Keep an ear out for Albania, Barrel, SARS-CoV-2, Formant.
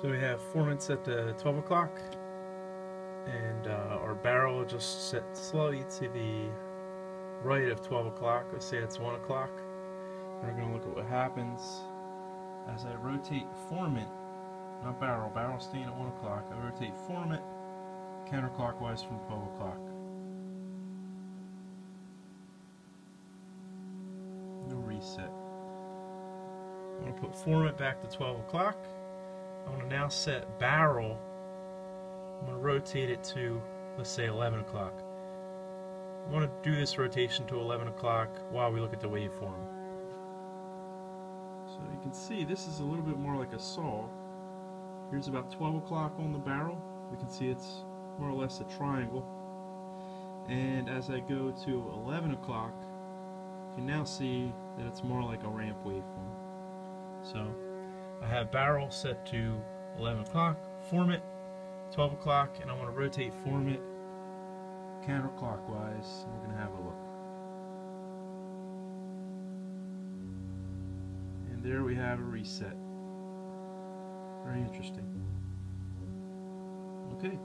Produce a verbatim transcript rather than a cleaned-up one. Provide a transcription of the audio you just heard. So we have Formant set to twelve o'clock, and uh, our barrel just set slightly to the right of twelve o'clock. Let's say it's one o'clock. We're going to look at what happens as I rotate Formant, not barrel, barrel staying at one o'clock. I rotate Formant counterclockwise from twelve o'clock. No reset. I'm going to put Formant back to twelve o'clock. I'm going to now set barrel. I'm going to rotate it to, let's say, eleven o'clock. I want to do this rotation to eleven o'clock while we look at the waveform. So you can see this is a little bit more like a saw. Here's about twelve o'clock on the barrel. We can see it's more or less a triangle. And as I go to eleven o'clock, you can now see that it's more like a ramp waveform. So I have barrel set to eleven o'clock, Formant twelve o'clock, and I want to rotate Formant counterclockwise. We're going to have a look. And there we have a reset. Very interesting. Okay.